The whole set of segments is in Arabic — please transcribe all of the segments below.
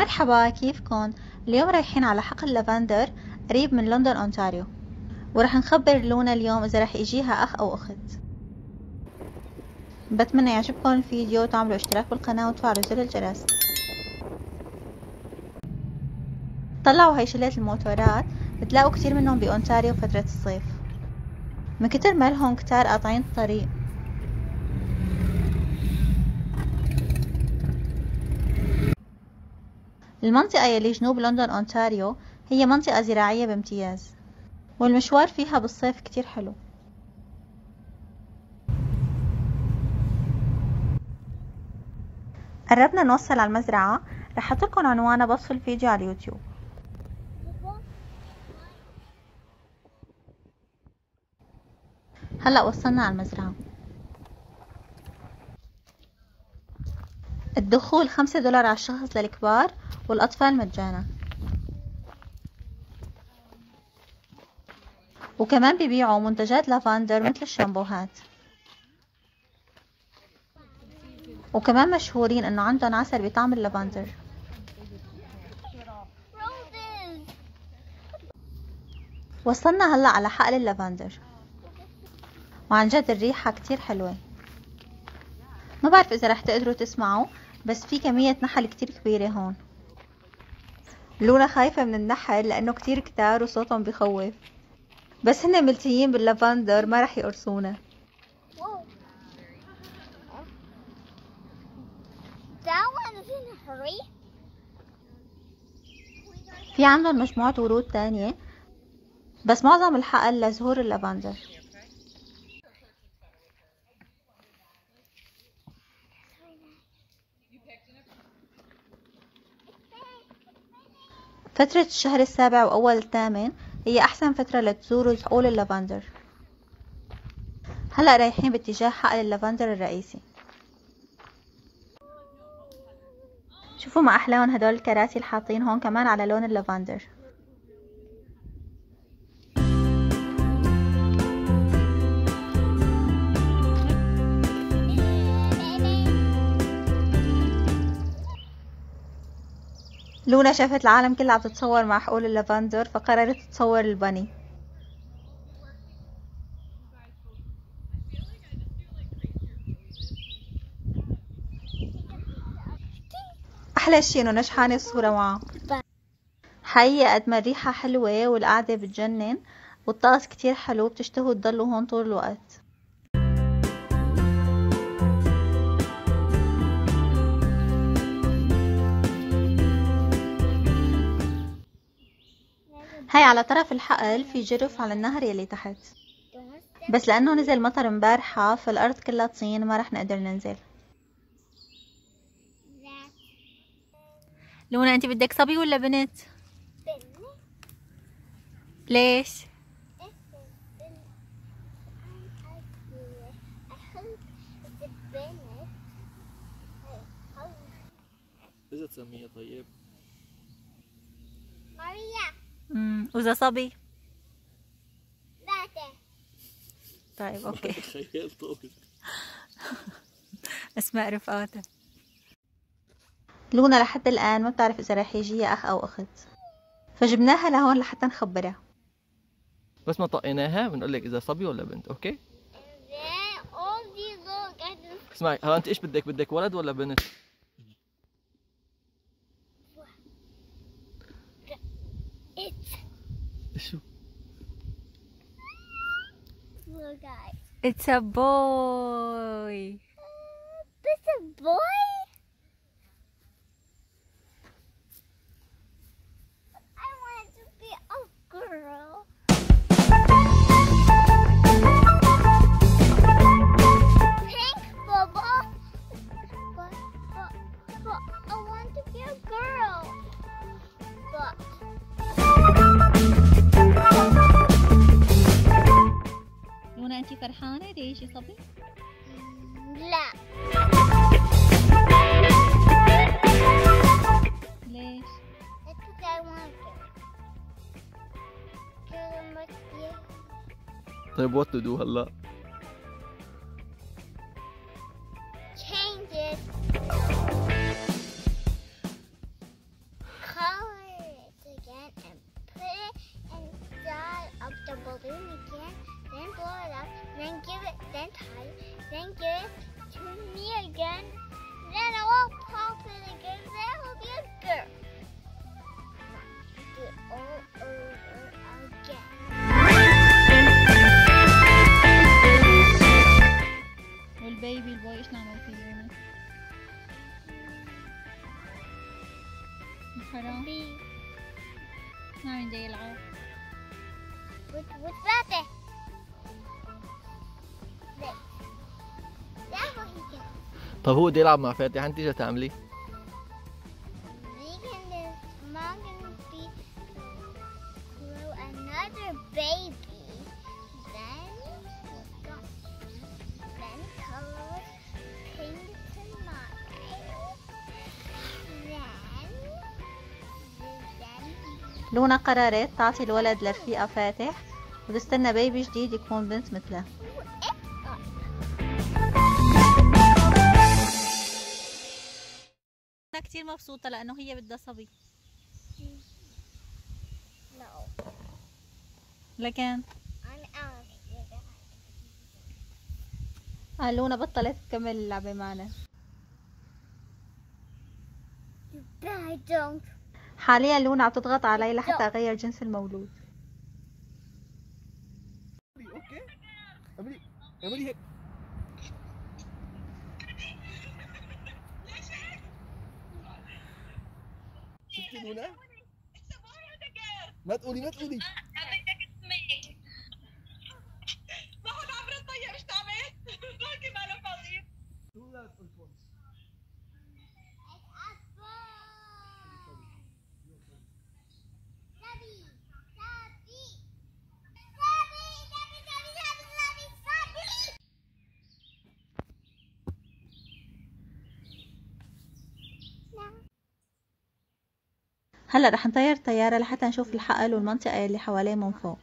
مرحبا، كيفكن؟ اليوم رايحين على حقل لافندر قريب من لندن أونتاريو، ورح نخبر لونا اليوم إذا رح يجيها أخ أو أخت. بتمنى يعجبكم الفيديو وتعملوا اشتراك بالقناة وتفعلوا زر الجرس. طلعوا هاي شلات الموتورات، بتلاقوا كتير منهم بأونتاريو فترة الصيف من كتر ما لهم كتار قاطعين الطريق. المنطقة يلي جنوب لندن أونتاريو هي منطقة زراعية بامتياز، والمشوار فيها بالصيف كتير حلو. قربنا نوصل على المزرعة، رح احط لكم عنوانها بوصف الفيديو على اليوتيوب. هلا وصلنا على المزرعة. الدخول $5 على الشخص للكبار والأطفال مجانا، وكمان بيبيعوا منتجات لافندر مثل الشامبوهات، وكمان مشهورين انه عندهم عسل بطعم اللافندر. وصلنا هلا على حقل اللافندر، وعن جد الريحة كتير حلوة. ما بعرف اذا رح تقدروا تسمعوا، بس في كمية نحل كتير كبيرة هون. لونا خايفة من النحل لانه كتير كتار وصوتهم بخوف، بس هن ملتيين باللافندر ما رح يقرصونا. في عندهم مجموعة ورود تانية، بس معظم الحقل لزهور اللافندر. فترة الشهر السابع وأول الثامن هي أحسن فترة لتزوروا حقول اللافندر. هلأ رايحين باتجاه حقل اللافندر الرئيسي. شوفوا ما أحلاهم هدول الكراسي اللي حاطين هون كمان على لون اللافندر. لونا شافت العالم كلها عم تتصور مع حقول اللافندر فقررت تتصور البني. أحلى شي إنه نجحانة الصورة معه. حقيقة قد ما الريحة حلوة والقعدة بتجنن والطقس كتير حلو، بتشتهوا تضلوا هون طول الوقت. هاي على طرف الحقل في جرف على النهر يلي تحت، بس لأنه نزل مطر امبارحة فالأرض كلها طين ما رح نقدر ننزل. لونا انت بدك صبي ولا بنت؟ ليش؟ اذا تسميه طيب؟ ماريا. وإذا صبي؟ باتي. طيب اوكي. اسماء رفقاتها. لونا لحد الآن ما بتعرف إذا رح يجيها أخ أو أخت، فجبناها لهون لحتى نخبرها. بس ما طقيناها بنقول لك إذا صبي ولا بنت، أوكي؟ اسمعي، هلا أنت إيش بدك؟ بدك ولد ولا بنت؟ شو؟ It's a boy. It's a boy. لونا انتي فرحانة دي شي صبي؟ لا. ليش؟ طيب what to do هلا؟ change it. then give it, then tie it, then give it to me again, then I will pop it again, then it will be a girl. Do it all over again. والبيبي البوي ايش نعمل فيه يعني؟ الحرام نعمل زي يلعب وتفاتح. طب هو بده يلعب مع فاتح، انت شو تعملي؟ لونا قررت تعطي الولد لرفيقة فاتح وتستنى بيبي جديد يكون بنت مثله. أنا كتير مبسوطة لأنه هي بدها صبي، لكن لونا بطلت تكمل اللعبة معنا. حاليا لونا عم تضغط علي لحتى اغير جنس المولود. اوكي اعملي هيك. شفتي لونا؟ ما تقولي بدك تسمعي. باخذ عبر الطيارة ايش تعمل؟ باكي ماله فاضي. هلا رح نطير الطيارة لحتى نشوف الحقل والمنطقة اللي حواليه من فوق.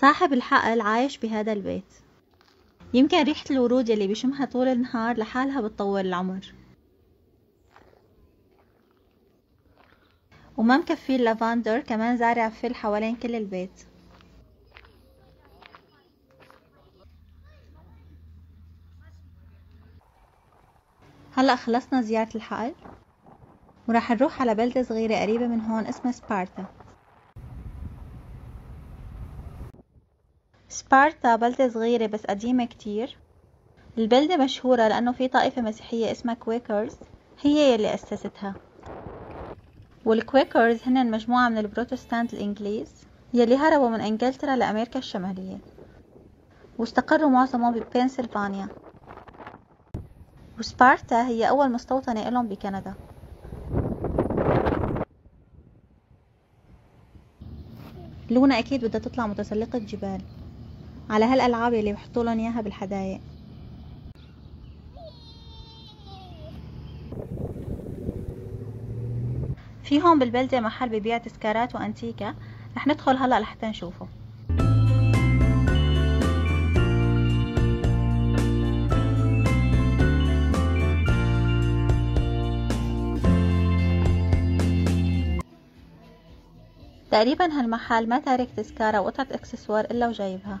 صاحب الحقل عايش بهذا البيت. يمكن ريحة الورود يلي بشمها طول النهار لحالها بتطول العمر، وما مكفي اللافندر كمان زارع فل حوالين كل البيت. هلأ خلصنا زيارة الحقل وراح نروح على بلدة صغيرة قريبة من هون اسمها سبارتا. سبارتا بلدة صغيرة بس قديمة كتير. البلدة مشهورة لأنه في طائفة مسيحية اسمها كويكرز هي يلي أسستها، والكويكرز هن مجموعة من البروتستانت الإنجليز يلي هربوا من إنجلترا لأمريكا الشمالية واستقروا معظمهم ببنسلفانيا، وسبارتا هي أول مستوطنة لهم بكندا. لونا أكيد بدها تطلع متسلقة جبال على هالألعاب اللي بحطوا لهم إياها بالحدايق. في هون بالبلدة محل ببيع تذكارات وأنتيكة، رح ندخل هلا لحتى نشوفه. تقريبا هالمحل ما تارك تذكارة وقطعة اكسسوار الا وجايبها.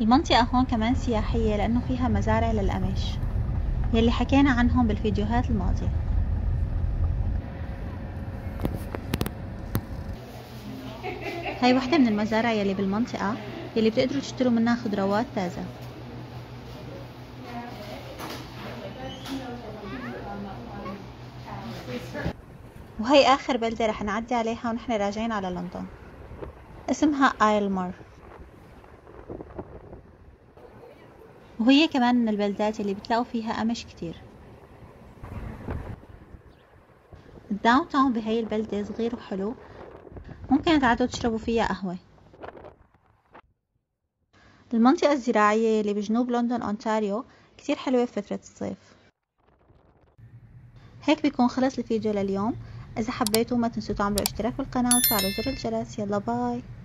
المنطقة هون كمان سياحية لانه فيها مزارع للقمش يلي حكينا عنهم بالفيديوهات الماضية. هاي واحدة من المزارع يلي بالمنطقة يلي بتقدروا تشتروا منها خضروات تازة. وهي آخر بلدة رح نعدي عليها ونحن راجعين على لندن، اسمها إلمر، وهي كمان من البلدات اللي بتلاقوا فيها قمش كتير. الداون تاون بهاي البلدة صغير وحلو، ممكن تعدوا تشربوا فيها قهوة. المنطقة الزراعية اللي بجنوب لندن أونتاريو كتير حلوة في فترة الصيف. هيك بيكون خلص الفيديو لليوم، إذا حبيتوا ما تنسوا تعملوا اشتراك بالقناة وتفعلوا زر الجرس. يلا باي.